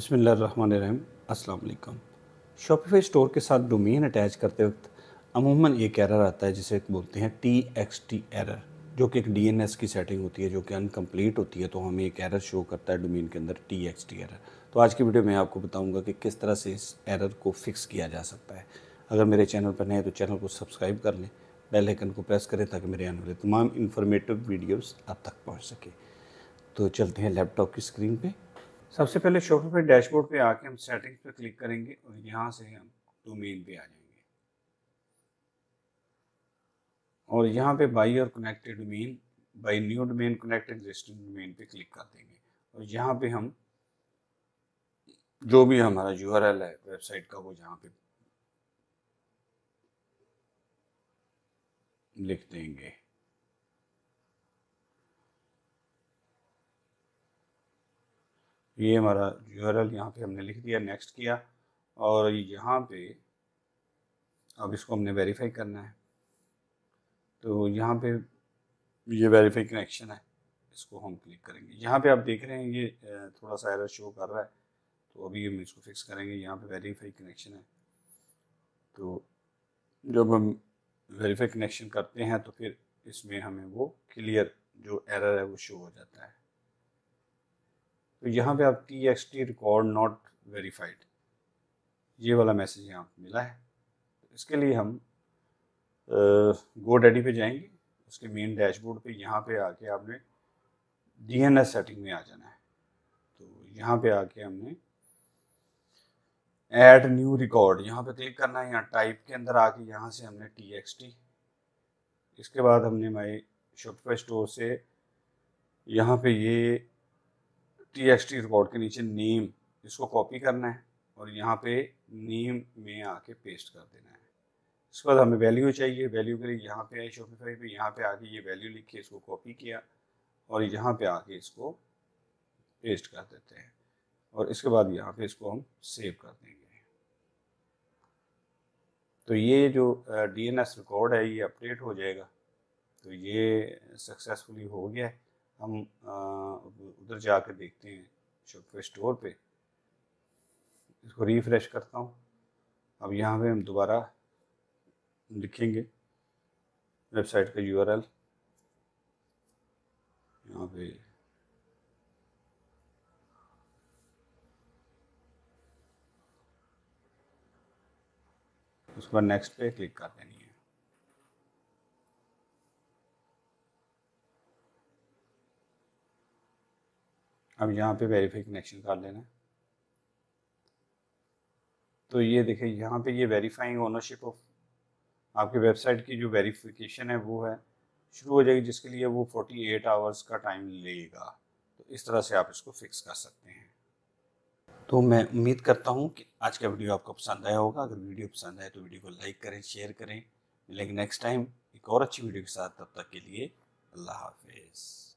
बिस्मिल्लाहिर्रहमानिर्रहीम, अस्सलाम वालेकुम। शॉपिफाई स्टोर के साथ डोमेन अटैच करते वक्त अमूमन एक एरर आता है जिसे बोलते हैं TXT एरर, जो कि एक DNS की सेटिंग होती है जो कि अनकम्प्लीट होती है, तो हमें एक एरर शो करता है डोमेन के अंदर TXT एरर। तो आज की वीडियो में आपको बताऊंगा कि किस तरह से इस एरर को फिक्स किया जा सकता है। अगर मेरे चैनल पर नए हैं तो चैनल को सब्सक्राइब कर लें, बेल आइकन को प्रेस करें ताकि मेरे आने वाले तमाम इन्फॉर्मेटिव वीडियोज़ आप तक पहुँच सकें। तो चलते हैं लैपटॉप की स्क्रीन पर। सबसे पहले शॉपिफाई डैशबोर्ड पे आके हम सेटिंग्स पे क्लिक करेंगे और यहाँ से हम डोमेन पे आ जाएंगे और यहाँ पे बाई और connected domain, buy new domain, connect existing domain पे क्लिक कर देंगे और यहाँ पे हम जो भी हमारा URL है वेबसाइट का वो यहाँ पे लिख देंगे। ये हमारा URL यहाँ पे हमने लिख दिया, नेक्स्ट किया और यहाँ पे अब इसको हमने वेरीफाई करना है। तो यहाँ पे ये वेरीफाई कनेक्शन है, इसको हम क्लिक करेंगे। यहाँ पे आप देख रहे हैं ये थोड़ा सा एरर शो कर रहा है, तो अभी हम इसको फिक्स करेंगे। यहाँ पे वेरीफाई कनेक्शन है, तो जब हम वेरीफाई कनेक्शन करते हैं तो फिर इसमें हमें वो क्लियर जो एरर है वो शो हो जाता है। तो यहाँ पे आप TXT रिकॉर्ड नॉट वेरीफाइड ये वाला मैसेज यहाँ पर मिला है। इसके लिए हम GoDaddy पे जाएंगे, उसके मेन डैशबोर्ड पे यहाँ पे आके आपने DNS सेटिंग में आ जाना है। तो यहाँ पे आके हमने ऐड न्यू रिकॉर्ड यहाँ पे क्लिक करना है। यहाँ टाइप के अंदर आके यहाँ से हमने TXT, इसके बाद हमने माई शॉपिफाई स्टोर से यहाँ पे ये TXT रिकॉर्ड के नीचे नेम, इसको कॉपी करना है और यहाँ पे नेम में आके पेस्ट कर देना है। इसके बाद हमें वैल्यू चाहिए, वैल्यू के लिए यहाँ पे आए शॉपिफाई पे, यहाँ पे आके ये वैल्यू लिख के इसको कॉपी किया और यहाँ पे आके इसको पेस्ट कर देते हैं और इसके बाद यहाँ पे इसको हम सेव कर देंगे। तो ये जो DNS रिकॉर्ड है ये अपडेट हो जाएगा। तो ये सक्सेसफुली हो गया है। हम उधर जाकर देखते हैं शॉपिफाई स्टोर पे, इसको रिफ्रेश करता हूँ। अब यहाँ पे हम दोबारा लिखेंगे वेबसाइट का URL, यहाँ पे उसके बाद नेक्स्ट पे क्लिक कर देनी है। अब यहाँ पे वेरीफाई कनेक्शन कर लेना है। तो ये देखिए यहाँ पे ये वेरीफाइंग ओनरशिप ऑफ आपके वेबसाइट की जो वेरिफिकेशन है वो है शुरू हो जाएगी, जिसके लिए वो 48 आवर्स का टाइम लेगा। तो इस तरह से आप इसको फिक्स कर सकते हैं। तो मैं उम्मीद करता हूँ कि आज का वीडियो आपको पसंद आया होगा। अगर वीडियो पसंद आए तो वीडियो को लाइक करें, शेयर करें। मिलेंगे नेक्स्ट टाइम एक और अच्छी वीडियो के साथ, तब तक के लिए अल्लाह हाफिज़।